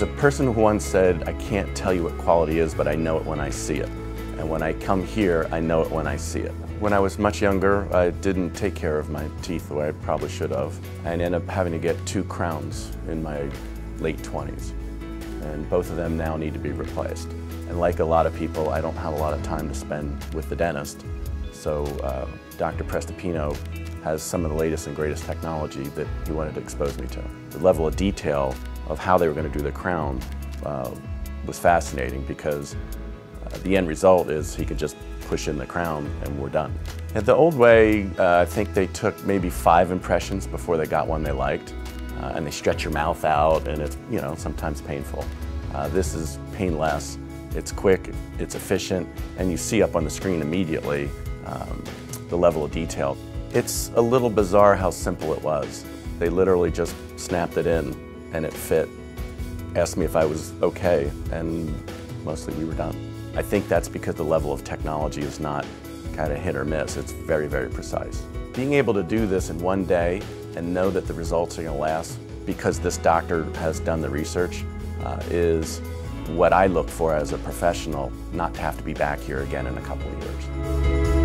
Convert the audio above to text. There's a person who once said, "I can't tell you what quality is, but I know it when I see it. And when I come here, I know it when I see it." When I was much younger, I didn't take care of my teeth the way I probably should have, and ended up having to get 2 crowns in my late 20s. And both of them now need to be replaced. And like a lot of people, I don't have a lot of time to spend with the dentist. So Dr. Prestipino has some of the latest and greatest technology that he wanted to expose me to. The level of detail of how they were going to do the crown was fascinating, because the end result is he could just push in the crown and we're done. And the old way, I think they took maybe 5 impressions before they got one they liked. And they stretch your mouth out, and it's, you know, sometimes painful. This is painless, it's quick, it's efficient, and you see up on the screen immediately the level of detail. It's a little bizarre how simple it was. They literally just snapped it in and it fit, asked me if I was okay, and mostly we were done. I think that's because the level of technology is not kind of hit or miss, it's very, very precise. Being able to do this in one day and know that the results are going to last because this doctor has done the research is what I look for as a professional, not to have to be back here again in a couple of years.